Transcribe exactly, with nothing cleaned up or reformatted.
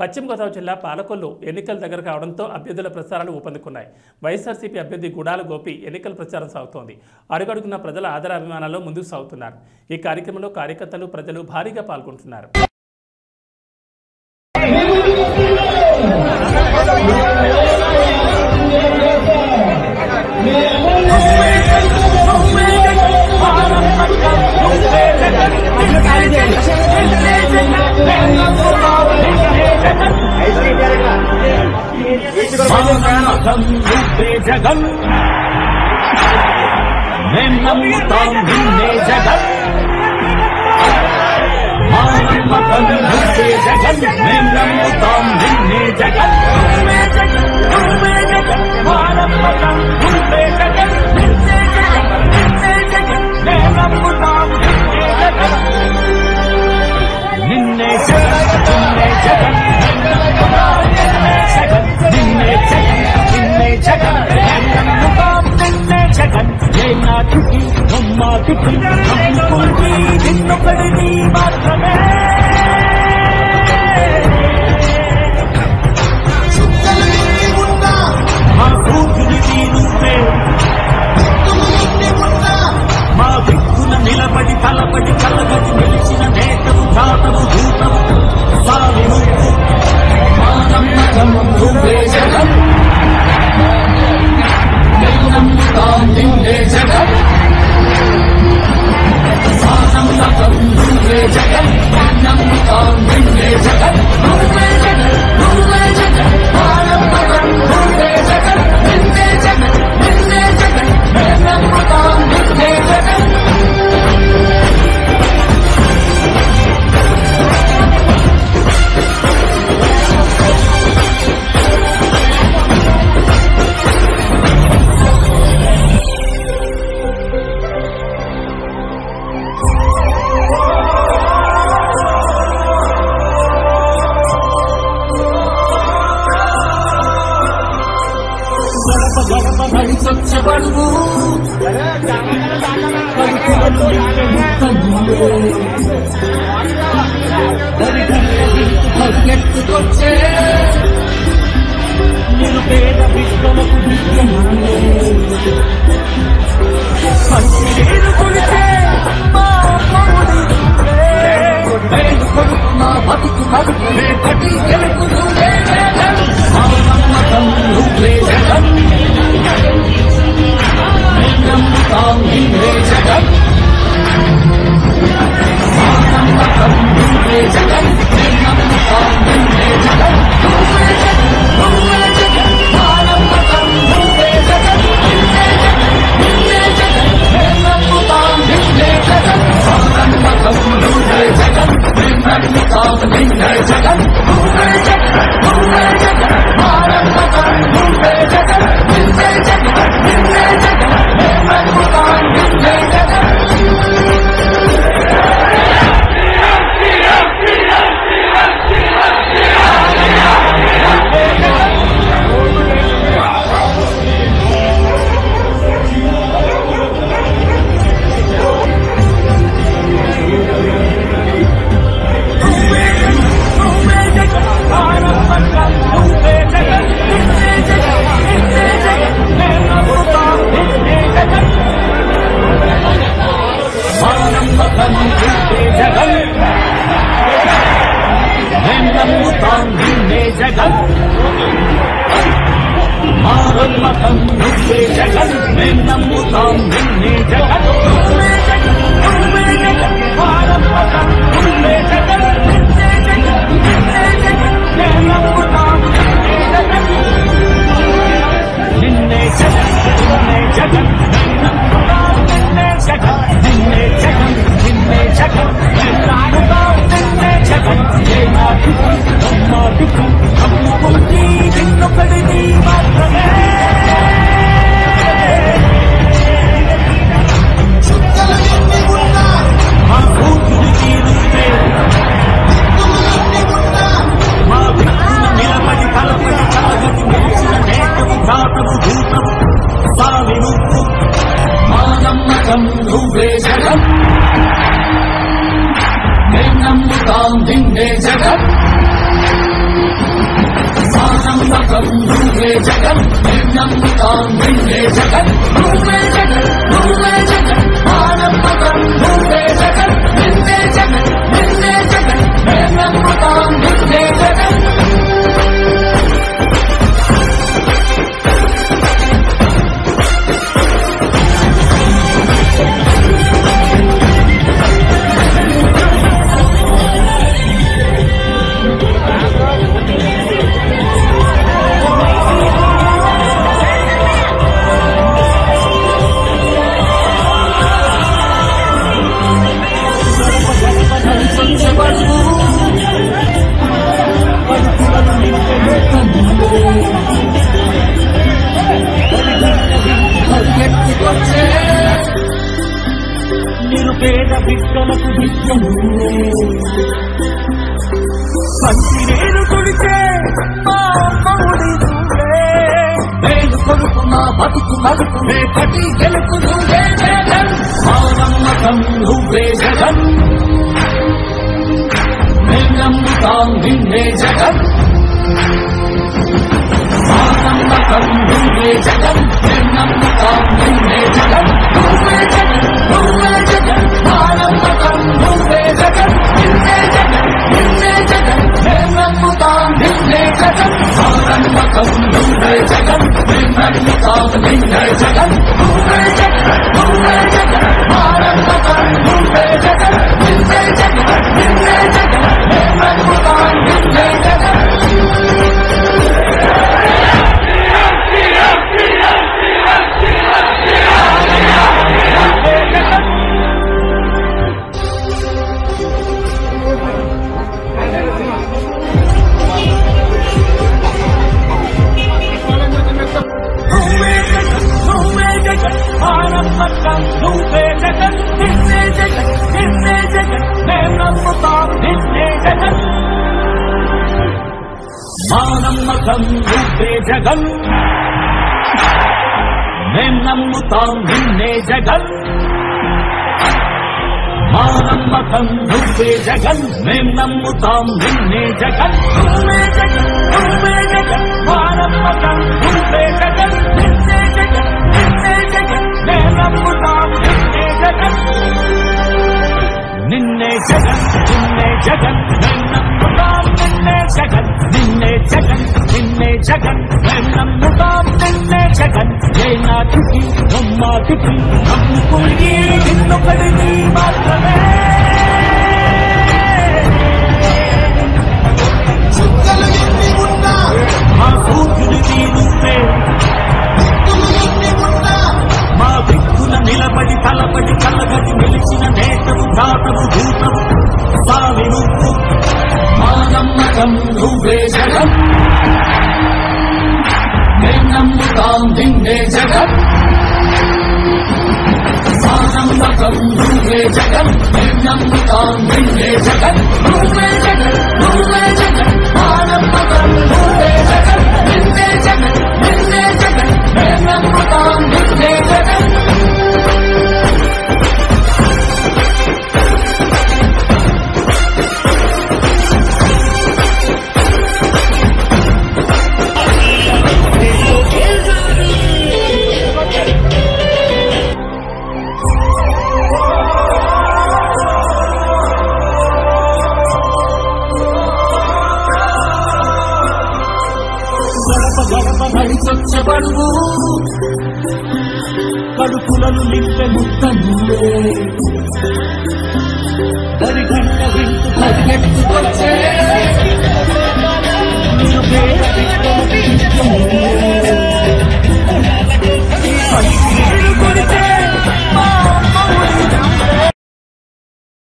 పశ్చిమ గోదావరి జిల్లా పాలకొల్లు ఎన్నికల దగ్గర కావడంతో అభ్యర్థుల ప్రచారాలు ఊపందుకున్నాయి. వైఎస్ఆర్సీపీ అభ్యర్థి గుడాల గోపి ఎన్నికల ప్రచారం సాగుతోంది. అడుగడుగున ప్రజల ఆదర అభిమానాల్లో ముందుకు సాగుతున్నారు. ఈ కార్యక్రమంలో కార్యకర్తలు ప్రజలు భారీగా పాల్గొంటున్నారు. పేద బిక్కలకు బిక్కము పచ్చి నేను కొడితే మా అమ్మడి దూడే నేను కొడుకు నా బతుకు మలుపు నే పటి గెలుపు దూడే జగన్ మా నమ్మకం నువ్వే జగన్ నేను నమ్ముతాం నిన్నే జగన్ మా నమ్మకం నువ్వే జగన్ నేను నమ్ముతాం నిన్నే జగన్ నువ్వే జగన్ నువ్వే జగన్ మానమ్మకం నువ్వే జగన్ మేం నమ్ముతాం నిన్నే జగన్ మానమ్మకం నువ్వే జగన్ మేం నమ్ముతాం నిన్నే జగన్ నువ్వే జగన్ నువ్వే జగన్ మానమ్మకం నువ్వే జగన్ నిన్నే జగన్ నిన్నే జగన్ మేం నమ్ముతాం నిన్నే జగన్ నిన్నే జగన్ నిన్నే జగన్ మేం నమ్ముతాం నిన్నే జగన్ నిన్నే జగన్ నిన్నే జగన్ మేం నమ్ముతాం నిన్నే జగన్ ఏ నాటికి నమ్మాటికి నమ్ముకుని నిన్నొకడి నీ మాత్రమే చుక్కలు నిండి ఉన్నా మా కూతురు నీ నువ్వే చుక్కలు నిండి ఉన్నా మా దిక్కున నిలబడి తలబడి కలగడి నిలిచిన నేతవు దాతవు దూతవు సావి నువ్వు మానమ్మకం నువ్వే జగన్ నేను నమ్ముతాం నిన్నే జగన్ మానమ్మకం నువ్వే జగన్ నేను నమ్ముతాం నిన్నే జగన్ నువ్వే జగన్ నువ్వే జగన్ మానమ్మకం నువ్వే జగన్ నిన్నే జగన్ నిన్నే జగన్ నేను నమ్ముతాం నిన్నే జగన్ బడుగు కడుపులను నింపె ముత్తములే దరిక